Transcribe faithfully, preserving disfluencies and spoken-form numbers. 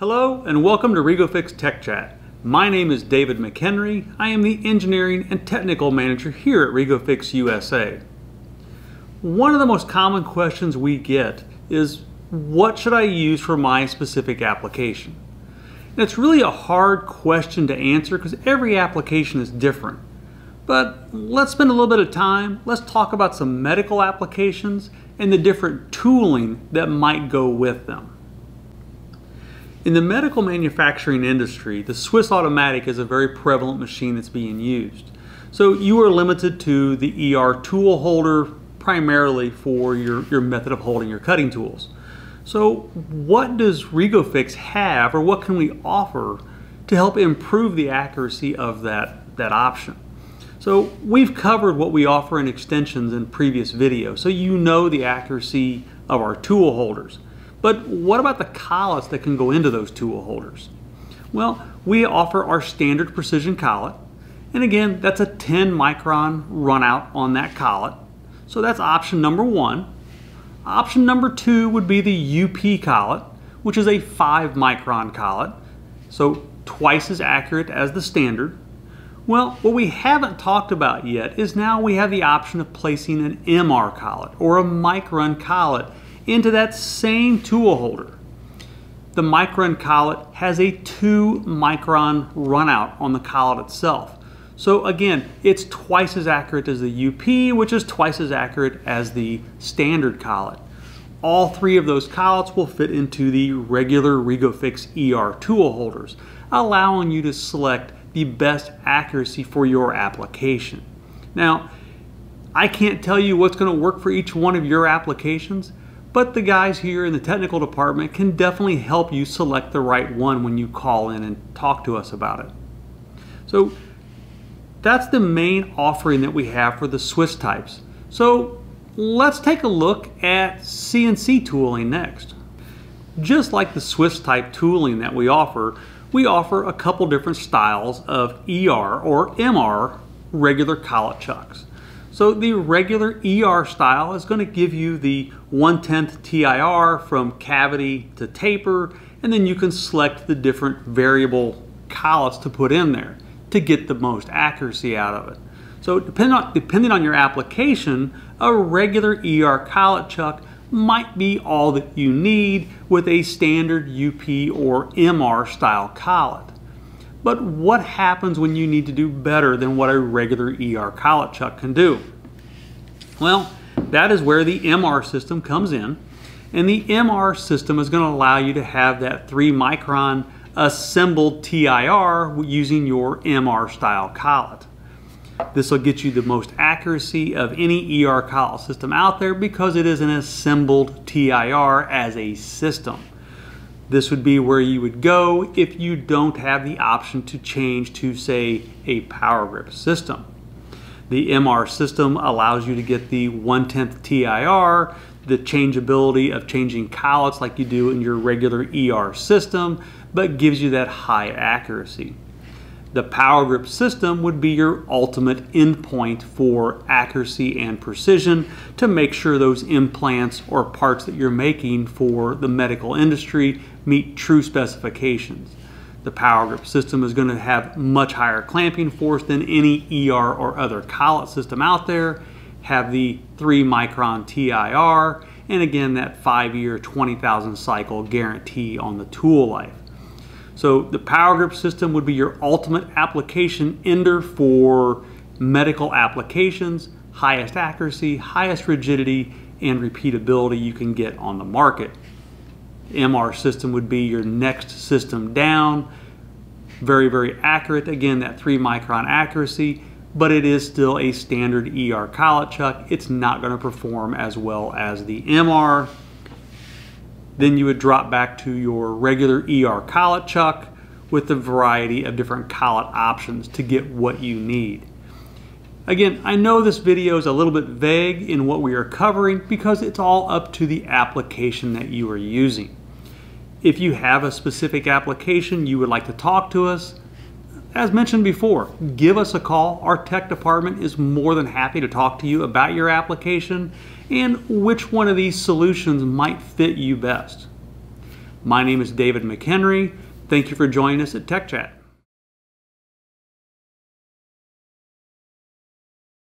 Hello and welcome to REGO-FIX Tech Chat. My name is David McHenry. I am the Engineering and Technical Manager here at REGO-FIX U S A. One of the most common questions we get is, what should I use for my specific application? And it's really a hard question to answer because every application is different. But let's spend a little bit of time, let's talk about some medical applications and the different tooling that might go with them. In the medical manufacturing industry, the Swiss automatic is a very prevalent machine that's being used. So you are limited to the E R tool holder primarily for your, your method of holding your cutting tools. So what does REGO-FIX have, or what can we offer to help improve the accuracy of that, that option? So we've covered what we offer in extensions in previous videos, so you know the accuracy of our tool holders. But what about the collets that can go into those tool holders? Well, we offer our standard precision collet. And again, that's a ten micron run out on that collet. So that's option number one. Option number two would be the U P collet, which is a five micron collet. So twice as accurate as the standard. Well, what we haven't talked about yet is now we have the option of placing an M R collet or a micron collet into that same tool holder. The micron collet has a two micron runout on the collet itself. So again, it's twice as accurate as the U P, which is twice as accurate as the standard collet. All three of those collets will fit into the regular REGO-FIX E R tool holders, allowing you to select the best accuracy for your application. Now, I can't tell you what's going to work for each one of your applications, but the guys here in the technical department can definitely help you select the right one when you call in and talk to us about it. So that's the main offering that we have for the Swiss types. So let's take a look at C N C tooling next. Just like the Swiss type tooling that we offer, we offer a couple different styles of E R or M R regular collet chucks. So the regular E R style is going to give you the one tenth T I R from cavity to taper, and then you can select the different variable collets to put in there to get the most accuracy out of it. So depending on, depending on your application, a regular E R collet chuck might be all that you need with a standard U P or M R style collet. But what happens when you need to do better than what a regular E R collet chuck can do? Well, that is where the M R system comes in. And the M R system is going to allow you to have that three micron assembled T I R using your M R style collet. This will get you the most accuracy of any E R collet system out there because it is an assembled T I R as a system. This would be where you would go if you don't have the option to change to, say, a powRgrip system. The M R system allows you to get the one tenth T I R, the changeability of changing collets like you do in your regular E R system, but gives you that high accuracy. The powRgrip system would be your ultimate endpoint for accuracy and precision to make sure those implants or parts that you're making for the medical industry meet true specifications. The powRgrip system is going to have much higher clamping force than any E R or other collet system out there, have the three micron T I R, and again that five year twenty thousand cycle guarantee on the tool life. So the powRgrip system would be your ultimate application ender for medical applications, highest accuracy, highest rigidity, and repeatability you can get on the market. The M R system would be your next system down, very, very accurate. Again, that three micron accuracy, but it is still a standard E R collet chuck. It's not going to perform as well as the M R. Then you would drop back to your regular E R collet chuck with a variety of different collet options to get what you need. Again, I know this video is a little bit vague in what we are covering because it's all up to the application that you are using. If you have a specific application you would like to talk to us, as mentioned before, give us a call. Our tech department is more than happy to talk to you about your application and which one of these solutions might fit you best. My name is David McHenry. Thank you for joining us at Tech Chat.